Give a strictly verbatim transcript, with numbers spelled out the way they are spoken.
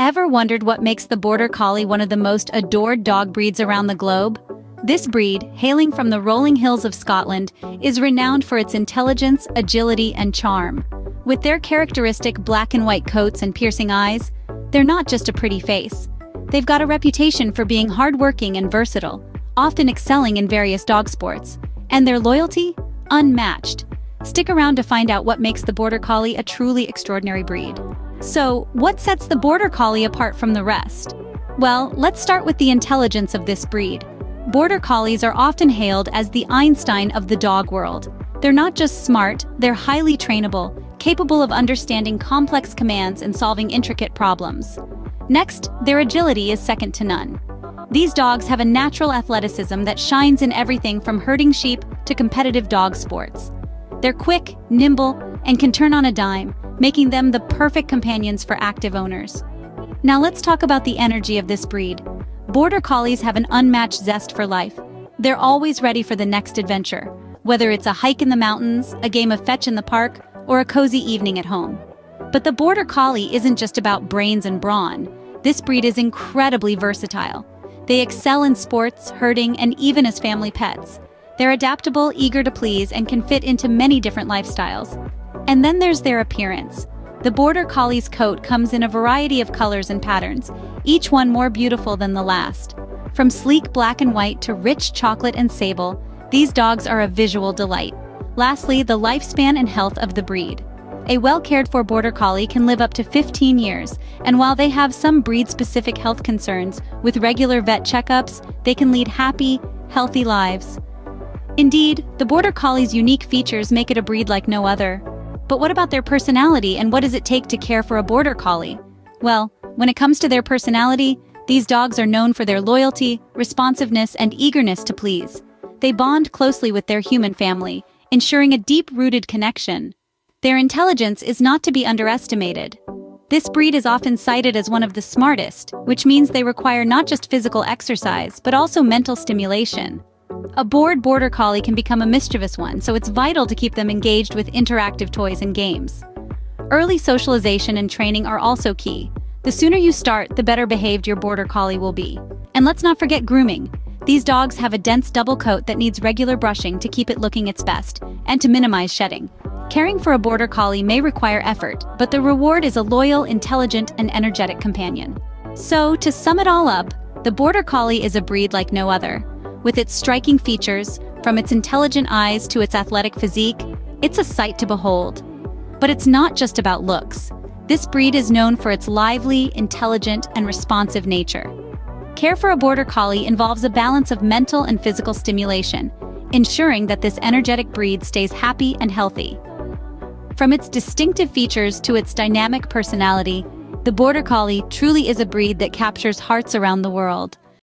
Ever wondered what makes the Border Collie one of the most adored dog breeds around the globe? This breed, hailing from the rolling hills of Scotland, is renowned for its intelligence, agility, and charm. With their characteristic black and white coats and piercing eyes, they're not just a pretty face. They've got a reputation for being hardworking and versatile, often excelling in various dog sports. And their loyalty? Unmatched. Stick around to find out what makes the Border Collie a truly extraordinary breed. So, what sets the Border Collie apart from the rest? Well, let's start with the intelligence of this breed. Border Collies are often hailed as the Einstein of the dog world. They're not just smart, they're highly trainable, capable of understanding complex commands and solving intricate problems. Next, their agility is second to none. These dogs have a natural athleticism that shines in everything from herding sheep to competitive dog sports. They're quick, nimble, and can turn on a dime, making them the perfect companions for active owners. Now let's talk about the energy of this breed. Border Collies have an unmatched zest for life. They're always ready for the next adventure, whether it's a hike in the mountains, a game of fetch in the park, or a cozy evening at home. But the Border Collie isn't just about brains and brawn. This breed is incredibly versatile. They excel in sports, herding, and even as family pets. They're adaptable, eager to please, and can fit into many different lifestyles. And then there's their appearance. The Border Collie's coat comes in a variety of colors and patterns, each one more beautiful than the last. From sleek black and white to rich chocolate and sable, these dogs are a visual delight. Lastly, the lifespan and health of the breed. A well-cared-for Border Collie can live up to fifteen years, and while they have some breed-specific health concerns, with regular vet checkups, they can lead happy, healthy lives. Indeed, the Border Collie's unique features make it a breed like no other. But what about their personality, and what does it take to care for a Border Collie? Well, when it comes to their personality, these dogs are known for their loyalty, responsiveness, and eagerness to please. They bond closely with their human family, ensuring a deep-rooted connection. Their intelligence is not to be underestimated. This breed is often cited as one of the smartest, which means they require not just physical exercise, but also mental stimulation. A bored Border Collie can become a mischievous one, so it's vital to keep them engaged with interactive toys and games. Early socialization and training are also key. The sooner you start, the better behaved your Border Collie will be. And let's not forget grooming. These dogs have a dense double coat that needs regular brushing to keep it looking its best, and to minimize shedding. Caring for a Border Collie may require effort, but the reward is a loyal, intelligent, and energetic companion. So, to sum it all up, the Border Collie is a breed like no other. With its striking features, from its intelligent eyes to its athletic physique, it's a sight to behold. But it's not just about looks. This breed is known for its lively, intelligent, and responsive nature. Care for a Border Collie involves a balance of mental and physical stimulation, ensuring that this energetic breed stays happy and healthy. From its distinctive features to its dynamic personality, the Border Collie truly is a breed that captures hearts around the world.